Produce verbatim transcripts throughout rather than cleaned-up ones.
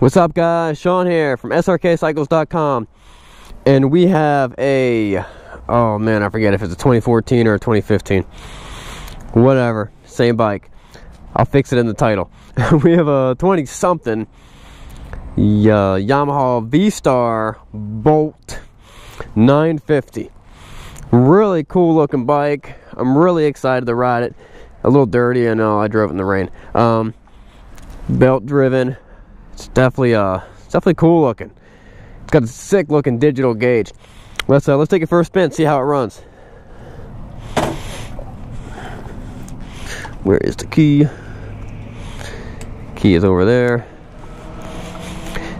What's up, guys? Sean here from S R K cycles dot com, and we have a, oh man, I forget if it's a twenty fourteen or a twenty fifteen, whatever, same bike. I'll fix it in the title. We have a twenty something uh, Yamaha V-Star Bolt nine fifty. Really cool looking bike. I'm really excited to ride it. A little dirty, I know, I drove it in the rain. Um, belt driven. It's definitely uh it's definitely cool looking. It's got a sick looking digital gauge. Let's uh, let's take it for a spin, see how it runs. Where is the key? Key is over there.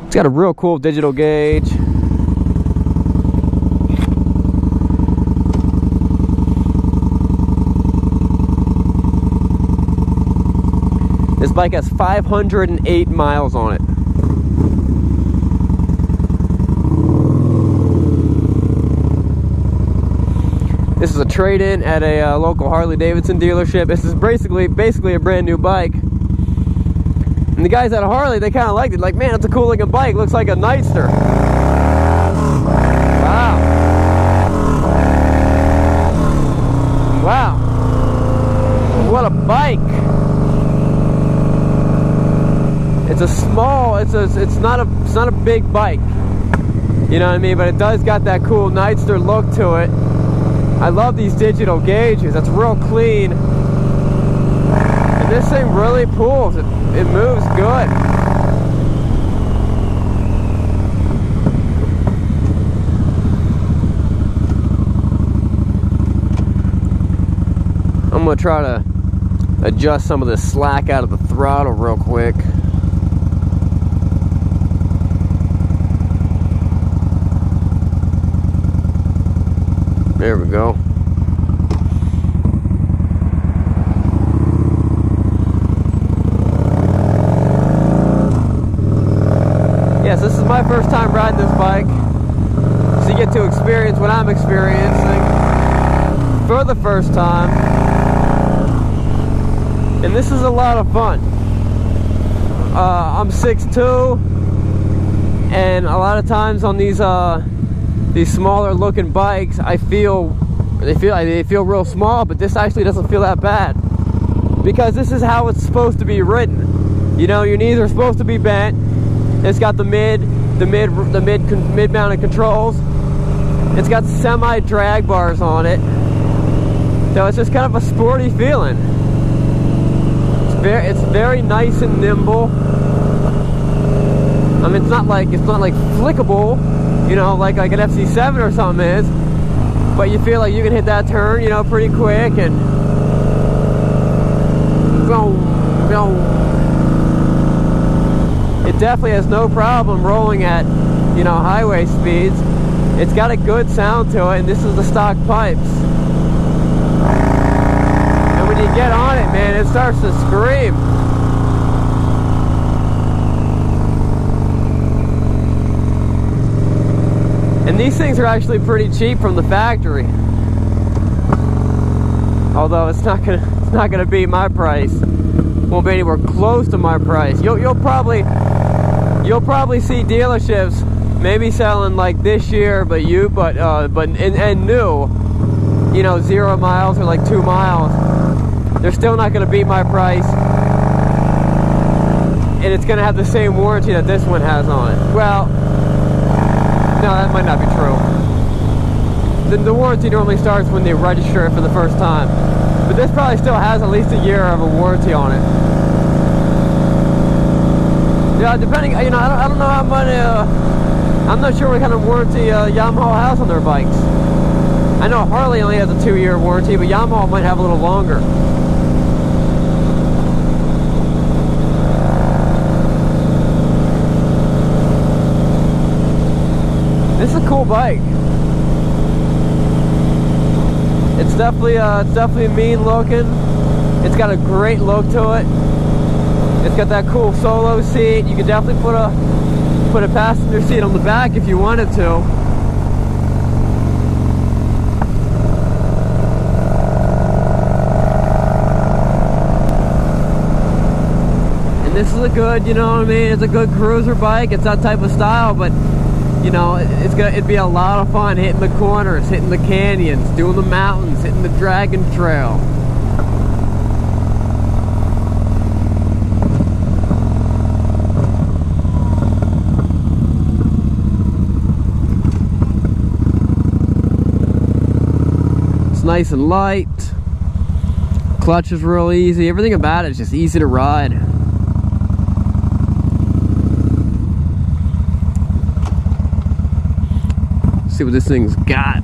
It's got a real cool digital gauge. This bike has five hundred eight miles on it. This is a trade-in at a uh, local Harley-Davidson dealership. This is basically basically a brand new bike. And the guys at Harley, they kind of liked it. Like, man, it's a cool looking bike. Looks like a Nightster. Wow. Wow. What a bike. It's a small, it's a, it's not a, it's not a big bike, you know what I mean? But it does got that cool Nightster look to it. I love these digital gauges. That's real clean. And this thing really pulls. It, it moves good. I'm gonna try to adjust some of the slack out of the throttle real quick. There we go. Yes, this is my first time riding this bike, so you get to experience what I'm experiencing for the first time. And this is a lot of fun. Uh, I'm six two, and a lot of times on these uh, these smaller looking bikes, I feel they feel they feel real small, but this actually doesn't feel that bad because this is how it's supposed to be ridden. You know, your knees are supposed to be bent. It's got the mid the mid the mid mid mounted controls. It's got semi drag bars on it, so it's just kind of a sporty feeling. It's very it's very nice and nimble. I mean, it's not like it's not like flickable, you know, like like an F C seven or something is, but you feel like you can hit that turn, you know, pretty quick, and it definitely has no problem rolling at, you know, highway speeds. It's got a good sound to it, and this is the stock pipes. And when you get on it, man, it starts to scream. And these things are actually pretty cheap from the factory. Although it's not gonna it's not gonna be my price. Won't be anywhere close to my price. You'll you'll probably you'll probably see dealerships maybe selling like this year, but you but uh, but and, and new, you know, zero miles or like two miles. They're still not gonna beat my price. And it's gonna have the same warranty that this one has on it. Well, no, that might not be true. The, the warranty normally starts when they register it for the first time. But this probably still has at least a year of a warranty on it. Yeah, depending, you know, I don't, I don't know how much, uh, I'm not sure what kind of warranty uh, Yamaha has on their bikes. I know Harley only has a two year warranty, but Yamaha might have a little longer. This is a cool bike. It's definitely uh, it's definitely mean looking. It's got a great look to it. It's got that cool solo seat. You can definitely put a put a passenger seat on the back if you wanted to. And this is a good, you know what I mean, it's a good cruiser bike, it's that type of style, but you know, it's gonna, it'd be a lot of fun hitting the corners, hitting the canyons, doing the mountains, hitting the Dragon Trail. It's nice and light. Clutch is real easy. Everything about it is just easy to ride. See what this thing's got.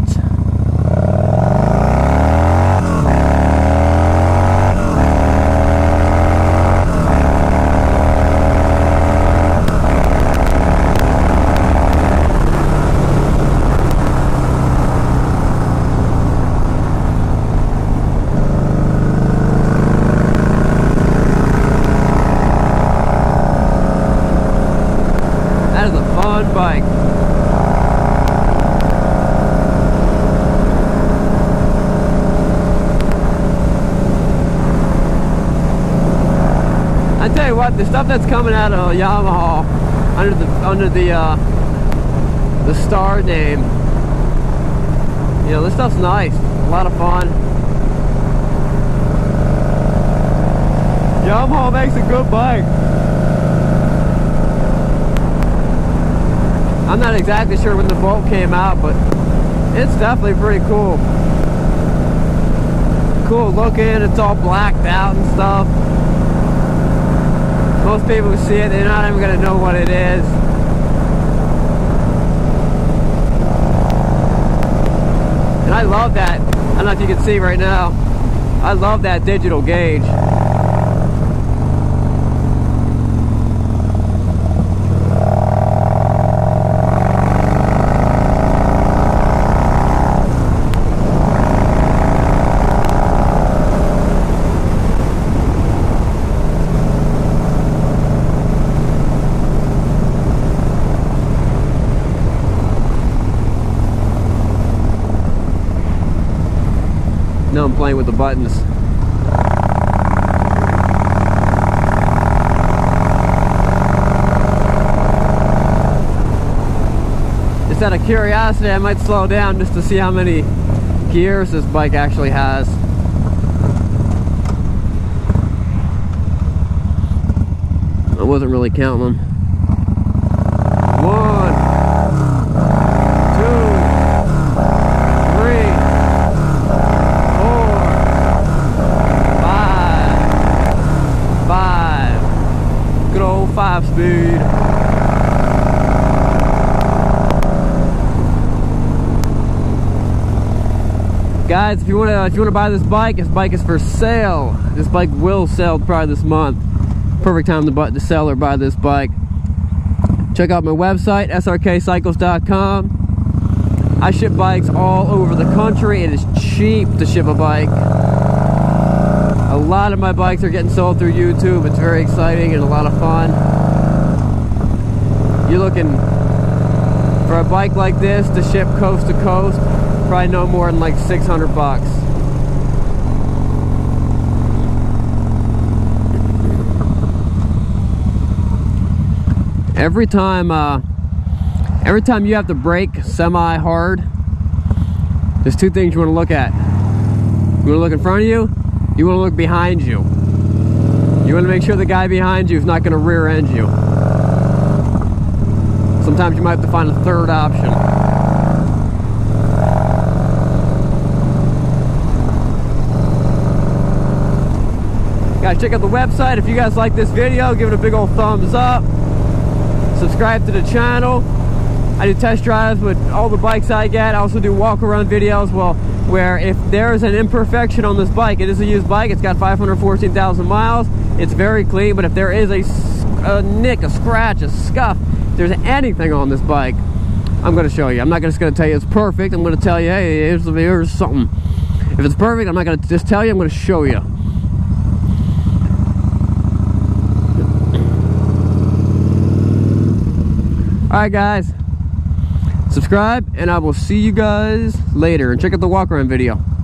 That is a fun bike. The stuff that's coming out of Yamaha under the under the uh, the Star name, you know, this stuff's nice, a lot of fun. Yamaha makes a good bike. I'm not exactly sure when the Bolt came out, but it's definitely pretty cool. Cool looking, it's all blacked out and stuff. Most people who see it, they're not even going to know what it is. And I love that. I don't know if you can see right now. I love that digital gauge. Now I'm playing with the buttons. Just out of curiosity, I might slow down just to see how many gears this bike actually has. I wasn't really counting them. Five speed. Guys, if you want to if you want to buy this bike, this bike is for sale. This bike will sell probably this month. Perfect time to, to sell or buy this bike. Check out my website, S R K cycles dot com. I ship bikes all over the country. It is cheap to ship a bike. A lot of my bikes are getting sold through YouTube. It's very exciting and a lot of fun. You're looking for a bike like this to ship coast to coast, probably no more than like six hundred bucks. Every time, uh, every time you have to brake semi-hard, there's two things you want to look at. You want to look in front of you. You want to look behind you. You want to make sure the guy behind you is not going to rear end you. Sometimes you might have to find a third option. Guys, check out the website. If you guys like this video, give it a big old thumbs up. Subscribe to the channel. I do test drives with all the bikes I get. I also do walk around videos. Well, where if there is an imperfection on this bike, it is a used bike, it's got five hundred fourteen thousand miles, it's very clean, but if there is a, a nick, a scratch, a scuff, if there's anything on this bike, I'm going to show you. I'm not just going to tell you it's perfect. I'm going to tell you, hey, here's, here's something. If it's perfect, I'm not going to just tell you, I'm going to show you. Alright guys, subscribe, and I will see you guys later. And check out the walk around video.